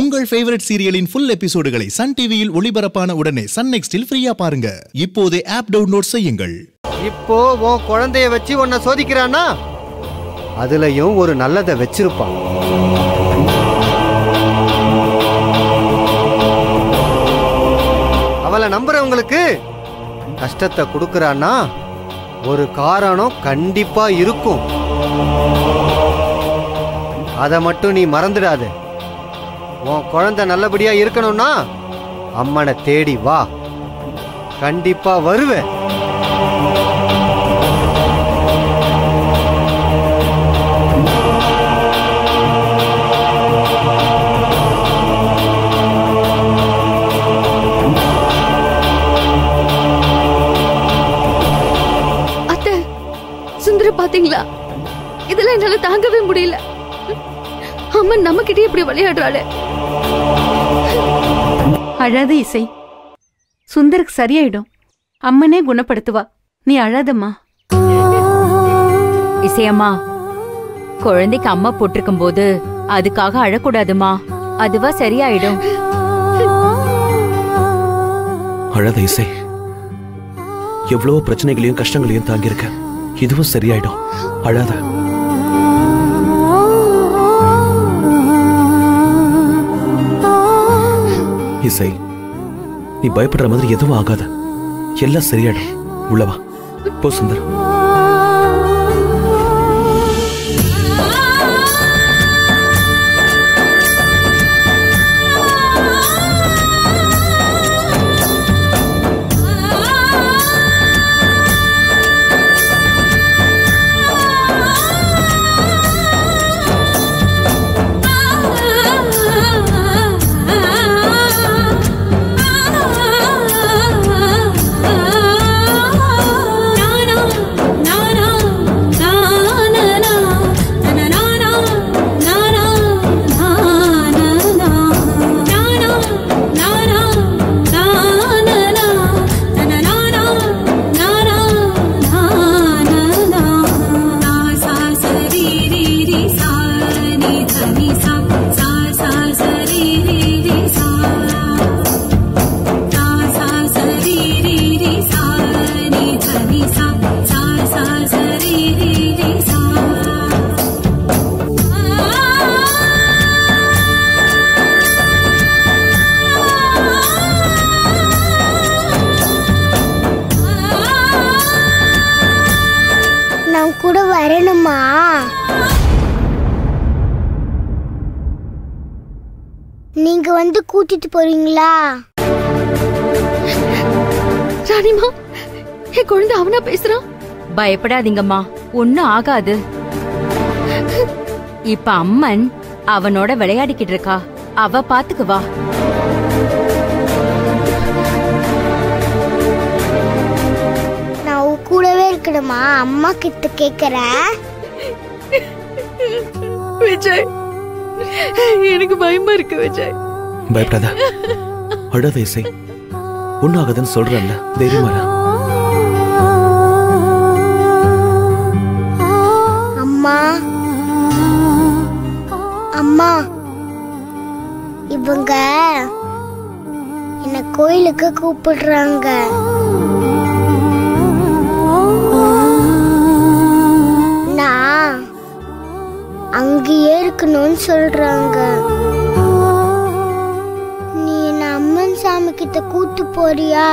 உங்கள் ஃபேவரட் சீரியலின் ஃபுல் எபிசோடுகளை சன் டிவியில் ஒளிபரப்பான உடனே சன் நெக்ஸ்டில் ஃப்ரீயா பாருங்க. இப்போதே ஆப் டவுன்லோட் செய்யுங்கள். இப்போ உன் குழந்தைய வச்சு உன்னை சோதிக்கிறானா, அதுலயும் ஒரு நல்லதை வச்சிருப்பான். அவளை நம்புறவங்களுக்கு கஷ்டத்தை கொடுக்கறான்னா ஒரு காரணம் கண்டிப்பா இருக்கும். அதை மட்டும் நீ மறந்துடாது. உன் குழந்தை நல்லபடியா இருக்கணும்னா அம்மனை தேடி வா, கண்டிப்பா வருவேன். அத்தை, சுந்தர பாத்தீங்களா, இதெல்லாம் என்னால தாங்கவே முடியல. அம்மா நம்ம கிட்டே இப்படி விளையாடுறாளே. அழாத இசை, சுந்தருக்கு சரியாயிடும். அம்மனே குணப்படுத்துவா, நீ அழாதம்மா. இசையம்மா, குழந்தைக்கு அம்மா போட்டிருக்கும் போது அதுக்காக அழக்கூடாதுமா, அதுவா சரியாயிடும். அழாத இசை, எவ்வளவு பிரச்சனைகளையும் கஷ்டங்களையும் தாங்கியிருக்க, இதுவும் சரியாயிடும். அழாத. இசை, நீ பயப்படுற மாதிரி எதுவும் ஆகாத, எல்லாம் சரியாயிடும். உள்ளவா போ சுந்தர். நீங்க வந்து கூட்டிட்டு போறீங்களா? ராணிமா, என் குழந்தை அவனா பேசுறான். பயப்படாதீங்கம்மா, ஒன்னும் ஆகாது. இப்ப அம்மன் அவனோட விளையாடிக்கிட்டு இருக்கா, அவ பாத்துக்குவா. நான் கூடவே இருக்கணுமா? அம்மா கிட்ட கேக்குற. விஜய், எனக்கு பயமா இருக்கு விஜய். பயப்படாத, அழாத இசை, ஒன்னும் ஆகாதுன்னு சொல்றேன்ல, தைரியமா. அம்மா அம்மா, இவங்க என்ன கோயிலுக்கு கூப்பிடுறாங்க. நான் அங்கேயே இருக்கணும்னு சொல்றாங்க. நீ என்ன அம்மன் சாமி கிட்ட கூட்டு போறியா?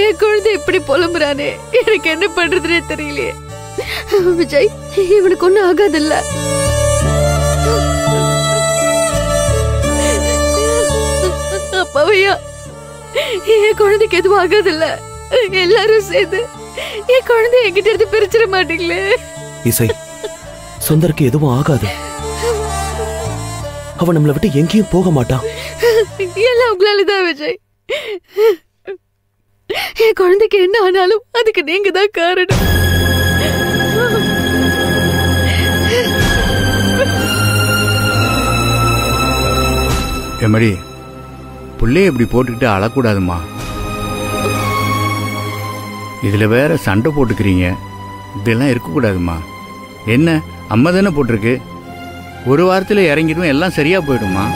என் குழந்தை இப்படி புலம்புறானே, எனக்கு என்ன பண்றதுன்னே தெரியலையே. விஜய், இவனுக்கு ஒன்னும் ஆகாதுல்ல? அப்பாவையா, என் குழந்தைக்கு எதுவும் ஆகாதுல்ல? எல்லாரும் சேர்ந்து என் குழந்தை என்கிட்ட இருந்து பிரிச்சிட மாட்டீங்களே? இசை, சுந்தருக்கு எதுவும் ஆகாது. அவன் நம்மளை விட்டு எங்கேயும் போக மாட்டான். எல்லாம் உங்களாலதான் விஜய். என் குழந்தைக்கு என்ன ஆனாலும் அதுக்கு நீங்க தான் காரணம். எம்மடி, பிள்ளைய இப்படி போட்டுக்கிட்டு அழக்கூடாதுமா. இதில் வேறு சண்டை போட்டுக்கிறீங்க, இதெல்லாம் இருக்கக்கூடாதும்மா. என்ன அம்மா தானே போட்டிருக்கு, ஒரு வாரத்தில் இறங்கிடும், எல்லாம் சரியாக போயிடும்மா.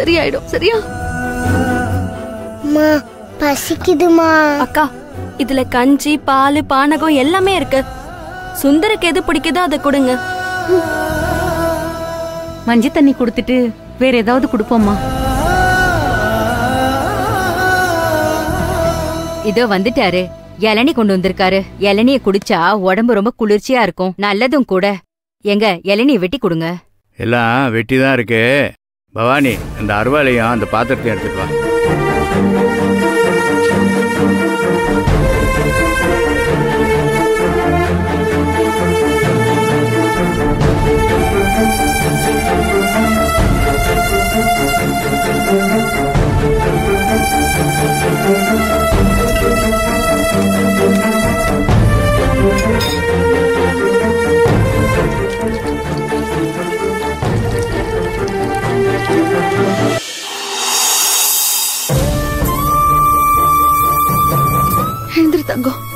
சரியாயிடும், சரியா? அம்மா பசிக்குதுமா. அக்கா இதுல கஞ்சி, பால், பானகம் எல்லாமே இருக்கு. சுந்தருக்கு எது பிடிக்குதோ அதை கொடுங்க. மஞ்சள் தண்ணி கொடுத்துட்டு வேற ஏதாவது கொடுப்போம்மா. இதோ வந்துட்டாரு, இளநீ கொண்டு வந்திருக்காரு. இளநிய குடிச்சா உடம்பு ரொம்ப குளிர்ச்சியா இருக்கும், நல்லதும் கூட. எங்க இளநிய வெட்டி கொடுங்க. எல்லாம் வெட்டிதான் இருக்கு. பவானி, அந்த அருவாளையும் அந்த பாத்திரத்தையும் எடுத்துட்டு வா. Tangguh.